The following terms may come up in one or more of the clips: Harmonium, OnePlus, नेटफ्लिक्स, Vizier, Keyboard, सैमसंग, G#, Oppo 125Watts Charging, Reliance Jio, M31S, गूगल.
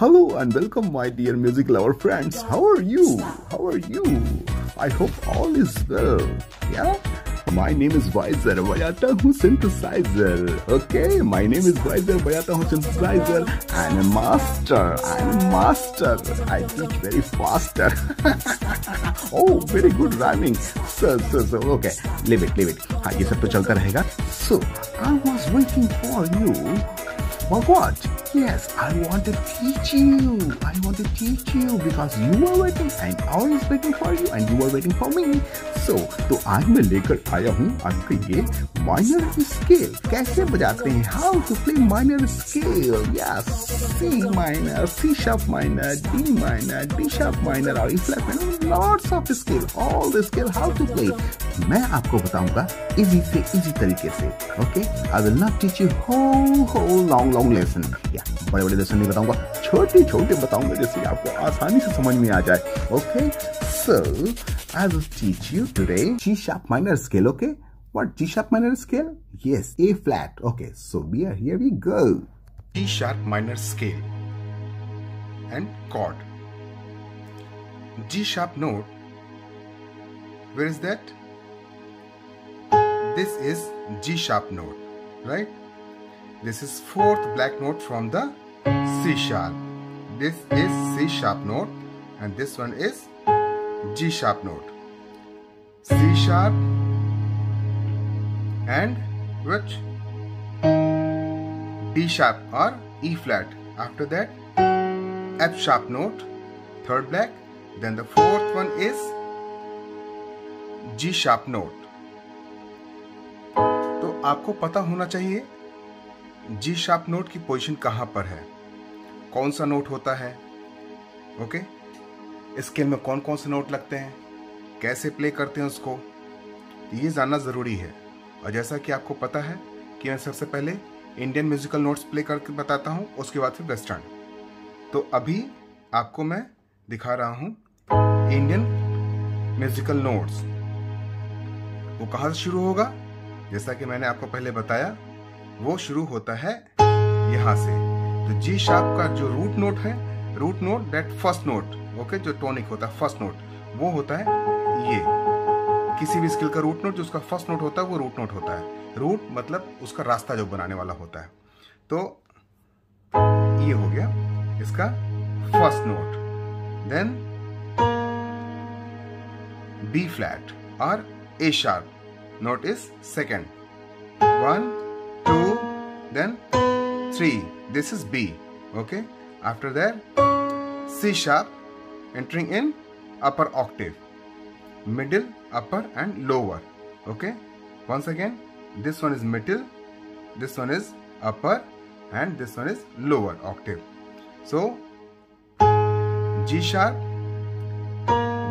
Hello and welcome my dear music lover friends. How are you? I hope all is well. Yeah? My name is Vizier, बजाता हूँ synthesizer. Okay, my name is Vizier, बजाता हूँ synthesizer. I'm a master. I teach very faster. Oh, very good rhyming. So, okay, leave it. हाँ, ये सब तो चलता रहेगा. So, I was waiting for you. For what? Yes, I want to teach you because you are waiting and I was waiting for you and you are waiting for me. So, तो आज मैं लेकर आया हूँ आपके लिए minor scale. कैसे बजाते हैं? How to play minor scale? Yes, C minor, C# minor, D minor, D# minor और E flat minor. Lots of scale. All the scale how to play. मैं आपको बताऊँगा easy से easy तरीके से. Okay? I will not teach you whole long lesson. बड़े-बड़े lesson नहीं बताऊंगा, छोटे-छोटे बताऊंगा जिससे आपको आसानी से समझ में आ जाए. Okay, so I will teach you today G# minor scale. Okay, what G# minor scale? Yes, A flat. Okay, so here we go. G# minor scale and chord. G# note. Where is that? This is G# note, right? This is fourth black note from the C#. This is C# note and this one is G# note. C# and which? D# or E flat. After that F# note, third black. Then the fourth one is G# note. तो आपको पता होना चाहिए G# note की position कहाँ पर है, कौन सा नोट होता है. ओके, स्केल में कौन कौन से नोट लगते हैं, कैसे प्ले करते हैं उसको, ये जानना ज़रूरी है. और जैसा कि आपको पता है कि मैं सबसे पहले इंडियन म्यूज़िकल नोट्स प्ले करके बताता हूँ, उसके बाद फिर वेस्टर्न. तो अभी आपको मैं दिखा रहा हूँ इंडियन म्यूज़िकल नोट्स. वो कहाँ से शुरू होगा? जैसा कि मैंने आपको पहले बताया, वो शुरू होता है यहाँ से. तो G# का जो रूट नोट है, root note that first note, okay, जो टोनिक होता है फर्स्ट नोट, वो होता है ये. किसी भी स्केल का रूट नोट जो उसका फर्स्ट नोट होता है वो रूट नोट होता है. रूट मतलब उसका रास्ता जो बनाने वाला होता है. तो ये हो गया इसका first note. Then B flat और A# note is second. 1, 2, then 3. This is B. Okay. After that, C# entering in upper octave, middle, upper, and lower. Okay. Once again, this one is middle, this one is upper, and this one is lower octave. So G#,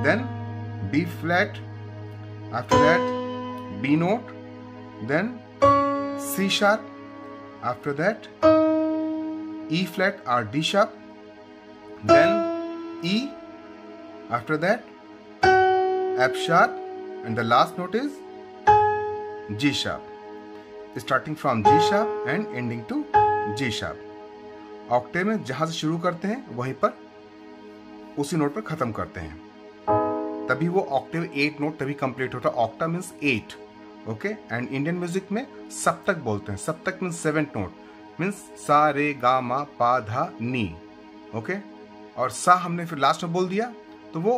then B flat. After that, B note, then C#. After that E flat or D#, then E, after that F#, and the last note is G#. Starting from G# and ending to G#. Octave में जहाँ से शुरू करते हैं वहीं पर उसी note पर ख़त्म करते हैं, तभी वो ऑक्टेव 8 नोट तभी कंप्लीट होता है. Octa means 8. Okay, and Indian music में सप्तक बोलते हैं. सप्तक मीन्स 7 नोट, मीन्स सा रे गा मा पा धा नी. ओके, और सा हमने फिर लास्ट में बोल दिया तो वो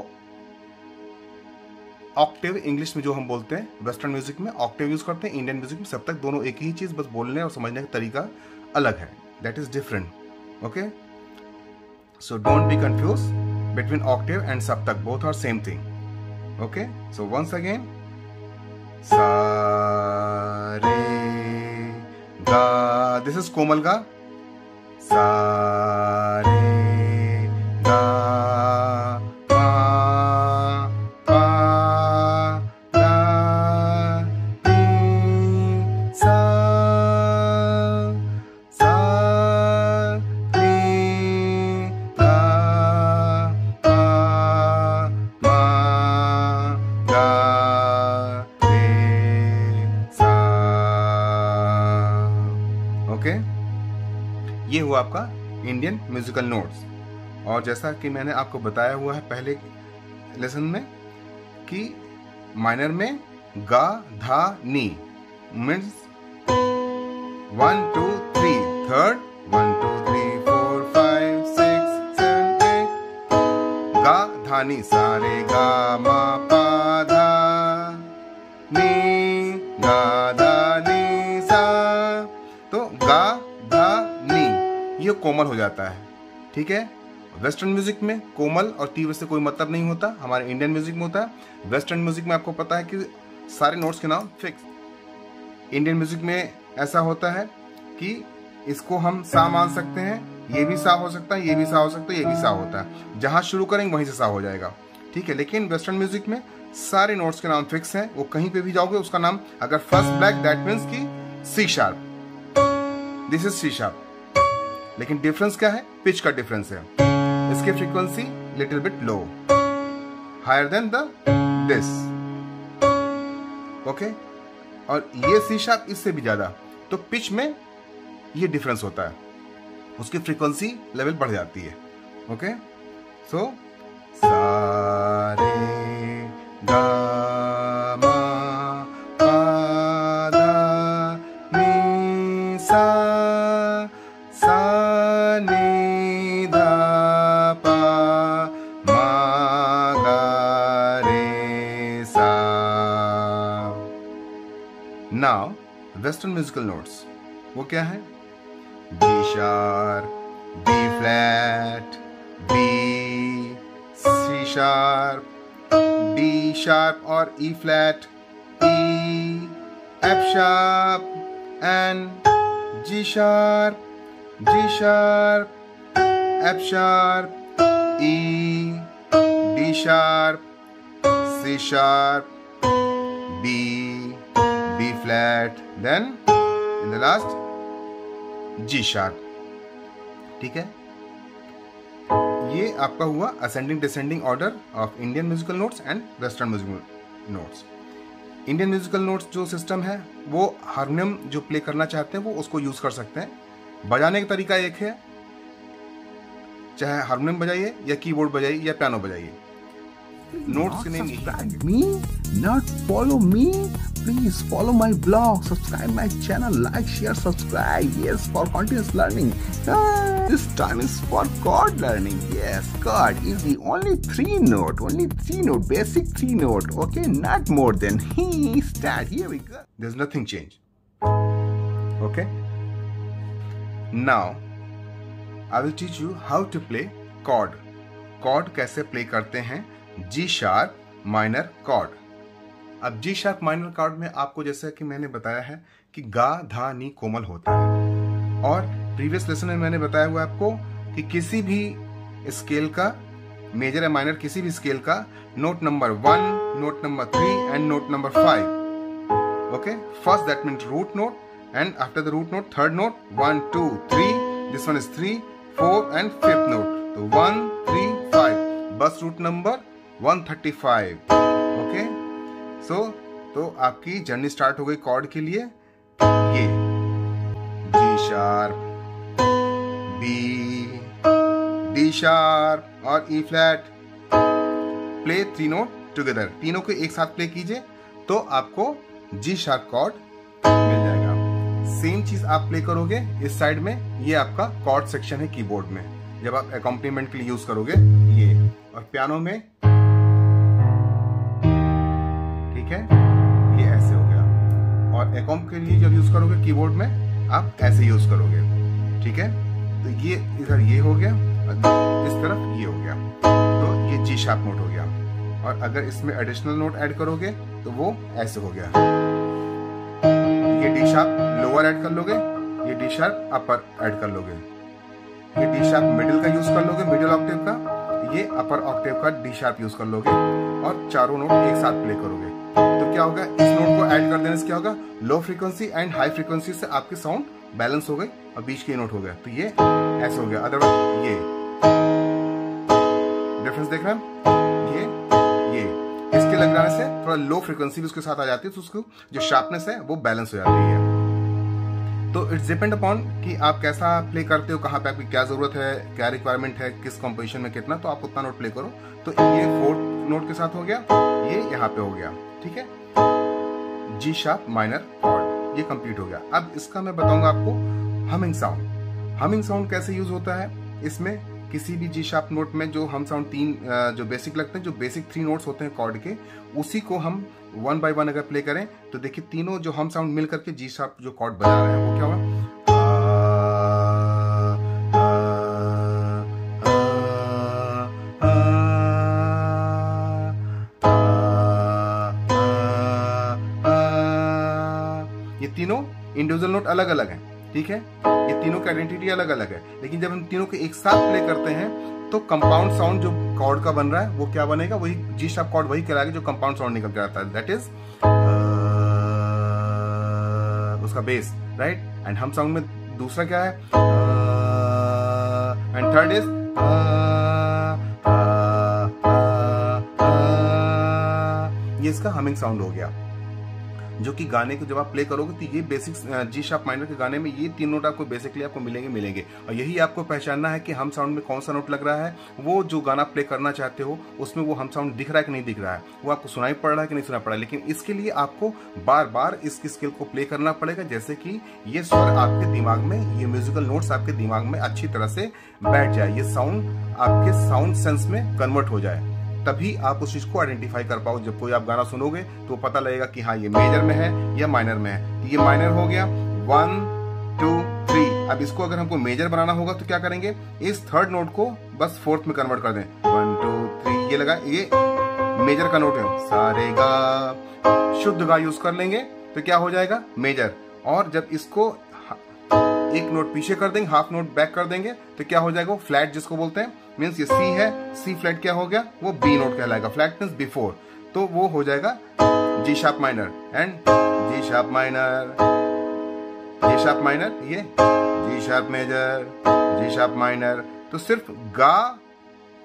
ऑक्टेव. इंग्लिश में जो हम बोलते हैं वेस्टर्न म्यूजिक में ऑक्टेव यूज करते हैं, इंडियन म्यूजिक में सप्तक. दोनों एक ही चीज़, बस बोलने और समझने का तरीका अलग है. That is different. Okay, so don't be confuse between octave and सप्तक, both are same thing. Okay, so once again सा रे गा, दिस इज कोमल गा. सा रे गा पा पा दा नी सा सा रे गा पा पा दा ये हुआ आपका इंडियन म्यूजिकल नोट्स। और जैसा कि मैंने आपको बताया हुआ है पहले लेसन में कि माइनर में गा धा नी मीन्स 1 2 3 थर्ड 1 2 3 4 5 6 7 8 गा धा नी सारे गा मा पा धा नी गा धा नी सा। तो गा धा नी ये कोमल हो जाता है, ठीक है। वेस्टर्न म्यूजिक में कोमल और तीव्र से कोई मतलब नहीं होता, हमारे इंडियन म्यूजिक में होता है। वेस्टर्न म्यूजिक में आपको पता है कि सारे नोट्स के नाम फिक्स। इंडियन म्यूजिक में ऐसा होता है कि इसको हम सा मान सकते हैं, ये भी सा हो सकता है, ये भी सा हो सकता है, ये भी सा होता है, जहाँ शुरू करेंगे वहीं से सा हो जाएगा, ठीक है। लेकिन वेस्टर्न म्यूजिक में सारे नोट्स के नाम फिक्स हैं, वो कहीं पे भी जाओगे उसका नाम, अगर first black that means key C#, this is C#। लेकिन डिफरेंस क्या है? पिच का डिफरेंस है। इसकी frequency little bit low, higher than the this, okay. और ये C# इससे भी ज्यादा, तो पिच में ये डिफरेंस होता है, उसकी फ्रीक्वेंसी लेवल बढ़ जाती है, ओके। सो सा रे गा मा पा धा नी सा सा नी धा पा मा गा रे सा। नाउ वेस्टर्न म्यूजिकल नोट्स वो क्या है? G#, B flat, B, C#, D# और E flat, E, F# and G#, G#, F#, E, D#, C#, B, B flat, then in the last G#, ठीक है। ये आपका हुआ ascending descending order of Indian musical notes and western musical notes. Indian musical notes जो system है वो harmonium जो play करना चाहते हैं वो उसको यूज़ कर सकते हैं। बजाने का तरीका एक है, चाहे हारमोनियम बजाइए या कीबोर्ड बजाइए या पियानो बजाइए। Notes name This time is for chord learning. Yes, chord is the only three note, basic three note. Okay, not more than. He start. Here we go. There's nothing change. Okay. Now, I will teach you how to play chord. Chord कैसे play करते हैं? G# minor chord. अब G# minor chord में आपको जैसा कि मैंने बताया है कि गा धा नी कोमल होता है, और प्रीवियस लेसन में मैंने बताया हुआ आपको कि किसी भी स्केल का मेजर या माइनर, किसी भी स्केल का note number 1, note number 3 and note number 5, okay. First that means root note and after the root note third note 1 2 3, this one is 3 4 and fifth note, तो 1 3 5, बस रूट नंबर 135, ओके। सो तो आपकी journey start हो गई cord के लिए। ये G#, B, D# और E flat, play three note together, तीनों को एक साथ प्ले कीजिए तो आपको G# कॉर्ड मिल जाएगा। सेम चीज आप प्ले करोगे इस साइड में, ये आपका कॉर्ड सेक्शन है कीबोर्ड में, जब आप अकॉम्पनीमेंट के लिए यूज करोगे ये, और पियानो में ठीक है ये ऐसे हो गया, और अकॉम्प के लिए जब यूज करोगे कीबोर्ड में आप ऐसे यूज करोगे, ठीक है। तो ये इधर ये हो गया और इस तरफ ये हो गया, तो ये G# नोट हो गया। और अगर इसमें एडिशनल नोट ऐड करोगे तो वो ऐसे हो गया, ये D# लोअर ऐड कर लोगे, ये D# अपर ऐड कर लोगे, ये D# मिडिल का यूज कर लोगे, मिडिल ऑक्टेव का, ये अपर ऑक्टेव का D# यूज कर लोगे, और चारों नोट एक साथ प्ले करोगे तो क्या होगा, इस नोट को ऐड कर देने से क्या होगा, low frequency and high frequency से आपकी साउंड बैलेंस हो गई और बीच के नोट हो गया, तो ये ऐसे हो गया। अदरवाइज ये डिफरेंस देख रहे हैं, ये इसके लग रहा से थोड़ा लो फ्रीक्वेंसी भी उसके साथ आ जाती है, तो उसको जो शार्पनेस है वो बैलेंस हो जाती है। तो इट्स डिपेंड अपॉन कि आप कैसा प्ले करते हो, कहाँ पे आपकी क्या ज़रूरत है, क्या रिक्वायरमेंट है, किस कॉम्पोजिशन में कितना, तो आप उतना नोट प्ले करो। तो ये फोर्थ नोट के साथ हो गया, ये यहाँ पे हो गया, ठीक है, जी शार्प माइनर कॉर्ड, ये कंप्लीट हो गया। अब इसका मैं बताऊंगा आपको हमिंग साउंड। हमिंग साउंड कैसे यूज होता है, इसमें किसी भी जी शार्प नोट में जो हम साउंड तीन जो बेसिक लगते हैं, जो बेसिक थ्री नोट्स होते हैं कॉर्ड के, उसी को हम वन बाय वन अगर प्ले करें तो देखिए तीनों जो हम साउंड मिल करके जी शार्प जो कॉर्ड बजा रहे हैं वो क्या हुआ, ये तीनों इंडिविजुअल नोट अलग अलग हैं, ठीक है, ये तीनों की आइडेंटिटी अलग अलग है, लेकिन जब हम तीनों को एक साथ प्ले करते हैं तो कंपाउंड साउंड जो कॉर्ड का बन रहा है वो क्या बनेगा, वही जी शार्प कॉर्ड वही कहलाएगा जो कंपाउंड साउंड निकल के आता है, दैट इज उसका base, right. And hum sound में दूसरा क्या है, एंड थर्ड इज, ये इसका हमिंग साउंड हो गया, जो कि गाने को जब आप प्ले करोगे तो ये बेसिक जी शार्प माइनर के गाने में ये तीन नोट आपको बेसिकली आपको मिलेंगे। और यही आपको पहचानना है कि हम साउंड में कौन सा नोट लग रहा है, वो जो गाना प्ले करना चाहते हो उसमें वो हम साउंड दिख रहा है कि नहीं दिख रहा है, वो आपको सुनाई पड़ रहा है कि नहीं सुना पड़ रहा है। लेकिन इसके लिए आपको बार बार इसकी स्किल को प्ले करना पड़ेगा, जैसे कि ये स्वर आपके दिमाग में, ये म्यूजिकल नोट्स आपके दिमाग में अच्छी तरह से बैठ जाए, ये साउंड आपके साउंड सेंस में कन्वर्ट हो जाए, तभी आप उस चीज को आइडेंटिफाई कर पाओ। जब कोई आप गाना सुनोगे तो पता लगेगा कि हाँ ये मेजर में है या माइनर में है। ये माइनर हो गया, 1 2 3। अब इसको अगर हमको मेजर बनाना होगा तो क्या करेंगे, इस थर्ड नोट को बस फोर्थ में कन्वर्ट कर दें, 1 2 3, ये लगा, ये मेजर का नोट है, सारेगा, शुद्ध गा यूज कर लेंगे तो क्या हो जाएगा, मेजर। और जब इसको एक नोट पीछे कर देंगे, हाफ नोट बैक कर देंगे, तो क्या हो जाएगा, फ्लैट जिसको बोलते हैं, मीन्स ये सी है, सी फ्लैट क्या हो गया, वो बी नोट कहलाएगा, फ्लैट मीन्स बिफोर, तो वो हो जाएगा G sharp minor, and G sharp minor, G sharp minor, ये G sharp major, G sharp minor. तो सिर्फ गा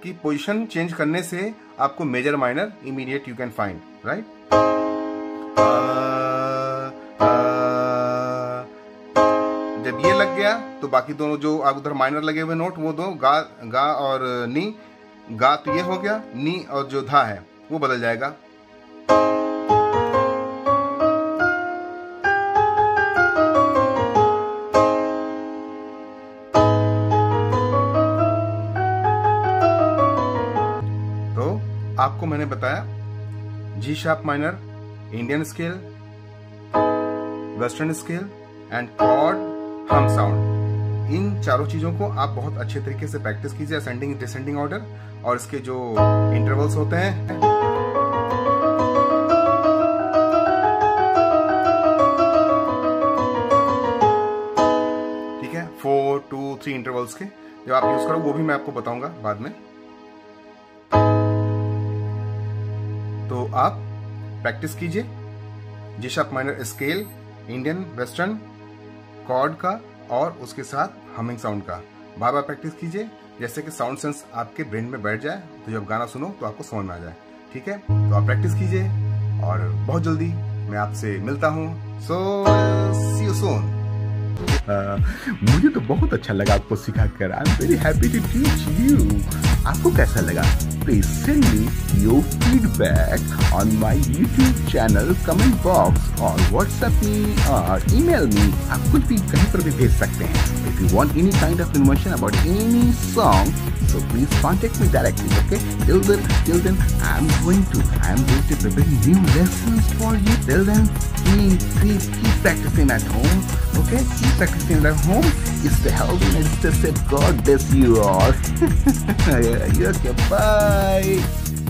की पोजीशन चेंज करने से आपको major minor immediate you can find, right. जब ये लग गया तो बाकी दोनों जो आप उधर माइनर लगे हुए नोट, वो दो गा और नी, गा तो ये हो गया, नी और जो धा है वो बदल जाएगा, तो आपको मैंने बताया G sharp minor, Indian scale, western scale and chord, hum sound. इन चारों चीजों को आप बहुत अच्छे तरीके से प्रैक्टिस कीजिए, असेंडिंग डिसेंडिंग ऑर्डर, और इसके जो इंटरवल्स होते हैं, ठीक है, 4 2 3 इंटरवल्स के जब आप यूज करो, वो भी मैं आपको बताऊंगा बाद में। तो आप प्रैक्टिस कीजिए G sharp minor scale, Indian, western, chord का और उसके साथ हमिंग साउंड का, बार बार प्रैक्टिस कीजिए, जैसे कि साउंड सेंस आपके ब्रेन में बैठ जाए, तो जब गाना सुनो तो आपको समझ में आ जाए, ठीक है। तो आप प्रैक्टिस कीजिए और बहुत जल्दी मैं आपसे मिलता हूँ, सो सी यू सून। मुझे तो बहुत अच्छा लगा आपको सिखा कर, I am very happy to teach you. आपको कैसा लगा? Please send me your feedback on my YouTube channel comment box और व्हाट्सएप में और ईमेल में, आप कुछ भी कहीं पर भी भेज सकते हैं। If you want any kind of information about any song, so please contact me directly, okay. Till then I am going to prepare new lessons for you. Till then keep practicing at home, okay? Keep practicing at home. It's the health and it's just that God bless you all. Okay, bye.